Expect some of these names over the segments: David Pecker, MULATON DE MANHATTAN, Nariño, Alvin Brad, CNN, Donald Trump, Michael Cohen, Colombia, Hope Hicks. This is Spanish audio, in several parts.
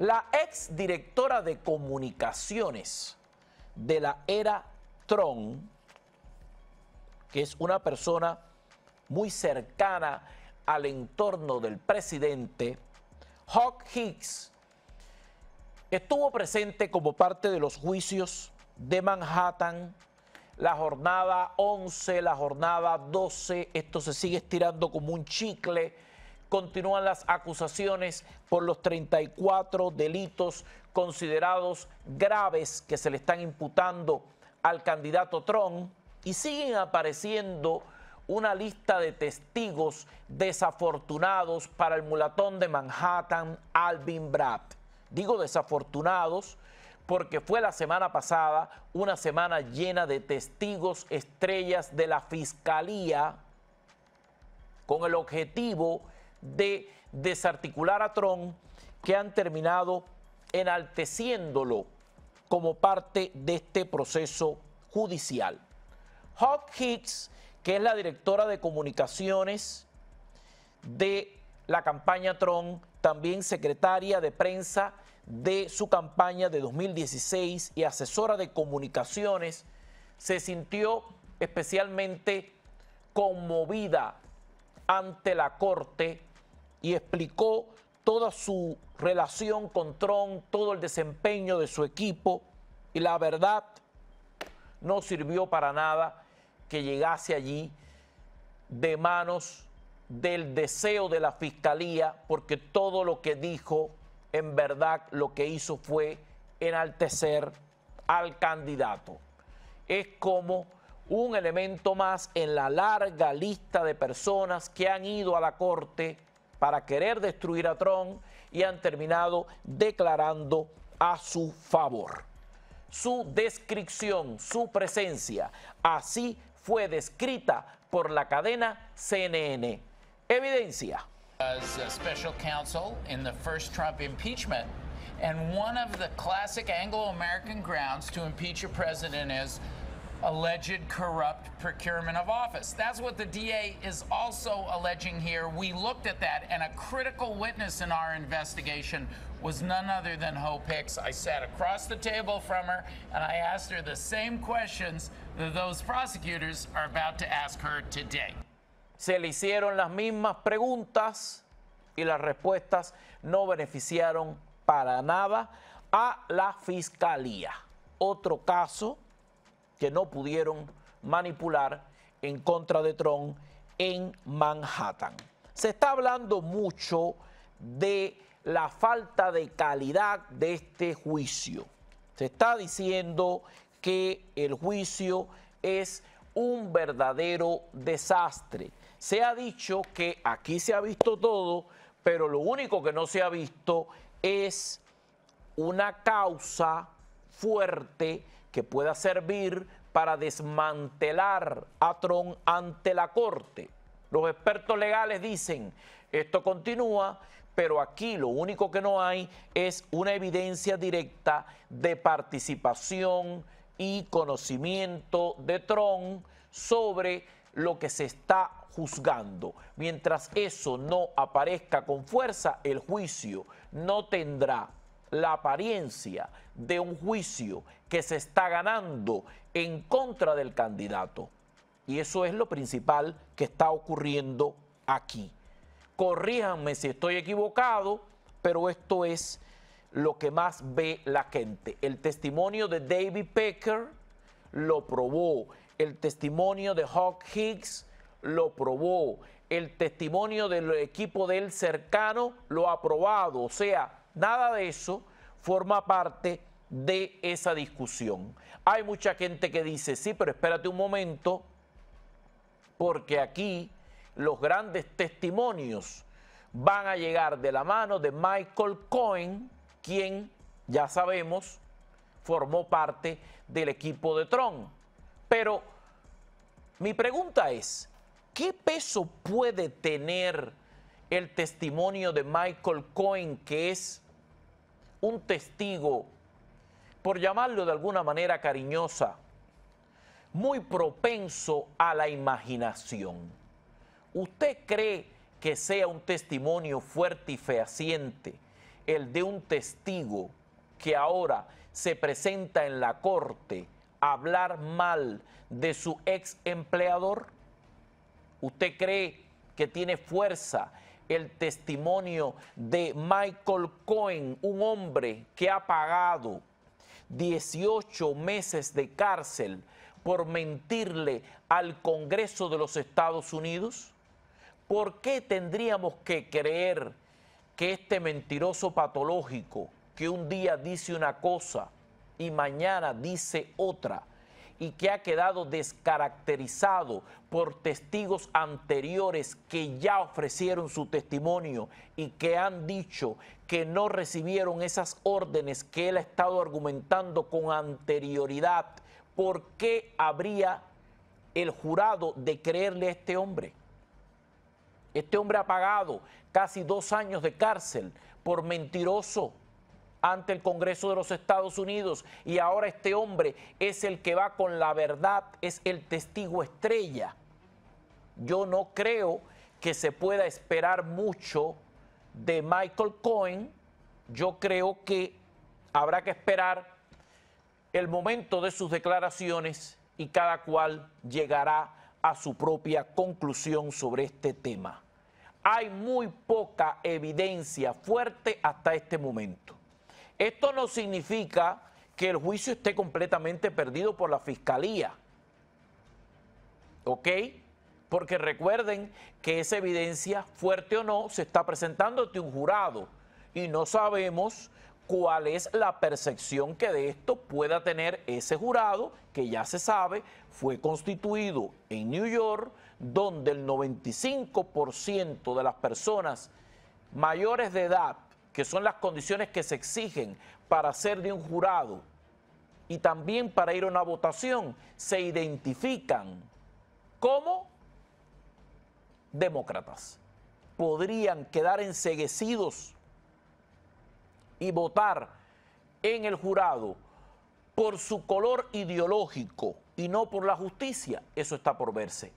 La exdirectora de comunicaciones de la era Trump, que es una persona muy cercana al entorno del presidente, Hope Hicks, estuvo presente como parte de los juicios de Manhattan, la jornada 11, la jornada 12, esto se sigue estirando como un chicle. Continúan las acusaciones por los 34 delitos considerados graves que se le están imputando al candidato Trump y siguen apareciendo una lista de testigos desafortunados para el Mulaton de Manhattan, Alvin Brad. Digo desafortunados porque fue la semana pasada una semana llena de testigos estrellas de la fiscalía con el objetivo de desarticular a Trump, que han terminado enalteciéndolo como parte de este proceso judicial. Hope Hicks, que es la directora de comunicaciones de la campaña Trump, también secretaria de prensa de su campaña de 2016 y asesora de comunicaciones, se sintió especialmente conmovida ante la corte y explicó toda su relación con Trump, todo el desempeño de su equipo, y la verdad no sirvió para nada que llegase allí de manos del deseo de la fiscalía, porque todo lo que dijo, en verdad, lo que hizo fue enaltecer al candidato. Es como un elemento más en la larga lista de personas que han ido a la corte para querer destruir a Trump y han terminado declarando a su favor. Su descripción, su presencia, así fue descrita por la cadena CNN. Evidencia. As a special counsel in the first Trump impeachment, and one of the classic Anglo-American grounds to impeach a president is alleged corrupt procurement of office. That's what the DA is also alleging here. We looked at that, and a critical witness in our investigation was none other than Hope Hicks. I sat across the table from her, and I asked her the same questions that those prosecutors are about to ask her today. Se le hicieron las mismas preguntas y las respuestas no beneficiaron para nada a la fiscalía. Otro caso que no pudieron manipular en contra de Trump en Manhattan. Se está hablando mucho de la falta de calidad de este juicio. Se está diciendo que el juicio es un verdadero desastre. Se ha dicho que aquí se ha visto todo, pero lo único que no se ha visto es una causa fuerte que pueda servir para desmantelar a Trump ante la corte. Los expertos legales dicen, esto continúa, pero aquí lo único que no hay es una evidencia directa de participación y conocimiento de Trump sobre lo que se está juzgando. Mientras eso no aparezca con fuerza, el juicio no tendrá la apariencia de un juicio que se está ganando en contra del candidato. Y eso es lo principal que está ocurriendo aquí. Corríjanme si estoy equivocado, pero esto es lo que más ve la gente. El testimonio de David Pecker lo probó. El testimonio de Hope Hicks lo probó. El testimonio del equipo de él cercano lo ha probado. O sea, nada de eso forma parte de esa discusión. Hay mucha gente que dice, sí, pero espérate un momento, porque aquí los grandes testimonios van a llegar de la mano de Michael Cohen, quien, ya sabemos, formó parte del equipo de Trump. Pero mi pregunta es, ¿qué peso puede tener el testimonio de Michael Cohen, que es un testigo, por llamarlo de alguna manera cariñosa, muy propenso a la imaginación? ¿Usted cree que sea un testimonio fuerte y fehaciente el de un testigo que ahora se presenta en la corte a hablar mal de su ex empleador? ¿Usted cree que tiene fuerza el testimonio de Michael Cohen, un hombre que ha pagado 18 meses de cárcel por mentirle al Congreso de los Estados Unidos? ¿Por qué tendríamos que creer que este mentiroso patológico, que un día dice una cosa y mañana dice otra, y que ha quedado descaracterizado por testigos anteriores que ya ofrecieron su testimonio y que han dicho que no recibieron esas órdenes que él ha estado argumentando con anterioridad? ¿Por qué habría el jurado de creerle a este hombre? Este hombre ha pagado casi 2 años de cárcel por mentiroso ante el Congreso de los Estados Unidos, y ahora este hombre es el que va con la verdad, es el testigo estrella. Yo no creo que se pueda esperar mucho de Michael Cohen. Yo creo que habrá que esperar el momento de sus declaraciones y cada cual llegará a su propia conclusión sobre este tema. Hay muy poca evidencia fuerte hasta este momento. Esto no significa que el juicio esté completamente perdido por la fiscalía, ¿ok? Porque recuerden que esa evidencia, fuerte o no, se está presentando ante un jurado y no sabemos cuál es la percepción que de esto pueda tener ese jurado, que ya se sabe, fue constituido en New York, donde el 95% de las personas mayores de edad, que son las condiciones que se exigen para ser de un jurado y también para ir a una votación, se identifican como demócratas. Podrían quedar enceguecidos y votar en el jurado por su color ideológico y no por la justicia. Eso está por verse.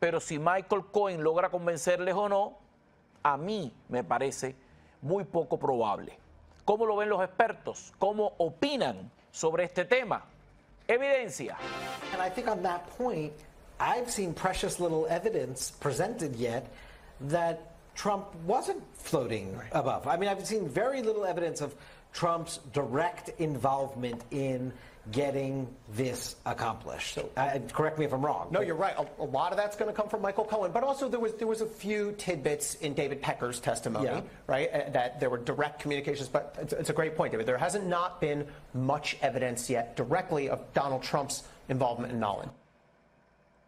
Pero si Michael Cohen logra convencerles o no, a mí me parece muy poco probable. ¿Cómo lo ven los expertos? ¿Cómo opinan sobre este tema? Evidencia. And I think on that point, I've seen precious little evidence presented yet that Trump wasn't floating above. I mean, I've seen very little evidence of Trump's direct involvement in getting this accomplished. So, correct me if I'm wrong. No, you're right. A lot of that's going to come from Michael Cohen, but also there was a few tidbits in David Pecker's testimony, right? That there were direct communications. But it's a great point, David. There hasn't not been much evidence yet directly of Donald Trump's involvement in Nolan.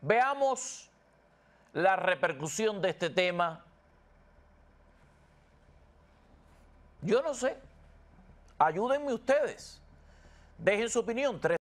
Veamos la repercusión de este tema. Yo no sé. Ayúdenme ustedes. Dejen su opinión.